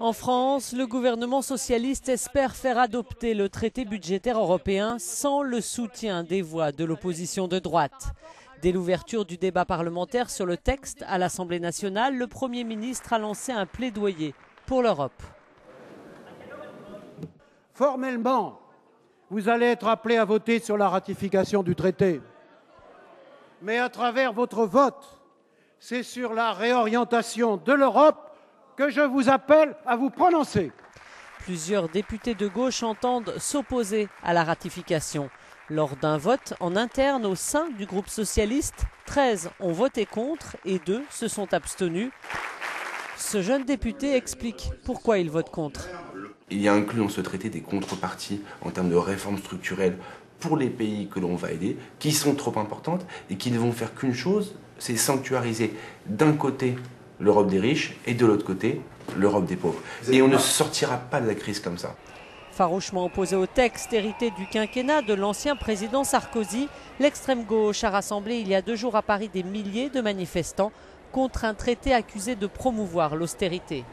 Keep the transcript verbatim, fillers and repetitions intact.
En France, le gouvernement socialiste espère faire adopter le traité budgétaire européen sans le soutien des voix de l'opposition de droite. Dès l'ouverture du débat parlementaire sur le texte à l'Assemblée nationale, le Premier ministre a lancé un plaidoyer pour l'Europe. Formellement, vous allez être appelés à voter sur la ratification du traité. Mais à travers votre vote, c'est sur la réorientation de l'Europe que je vous appelle à vous prononcer. Plusieurs députés de gauche entendent s'opposer à la ratification. Lors d'un vote en interne au sein du groupe socialiste, treize ont voté contre et deux se sont abstenus. Ce jeune député explique pourquoi il vote contre. Il y a inclus dans ce traité des contreparties en termes de réformes structurelles pour les pays que l'on va aider, qui sont trop importantes et qui ne vont faire qu'une chose, c'est sanctuariser d'un côté l'Europe des riches et de l'autre côté l'Europe des pauvres. Et on ne sortira pas de la crise comme ça. Farouchement opposé au texte hérité du quinquennat de l'ancien président Sarkozy, l'extrême gauche a rassemblé il y a deux jours à Paris des milliers de manifestants contre un traité accusé de promouvoir l'austérité.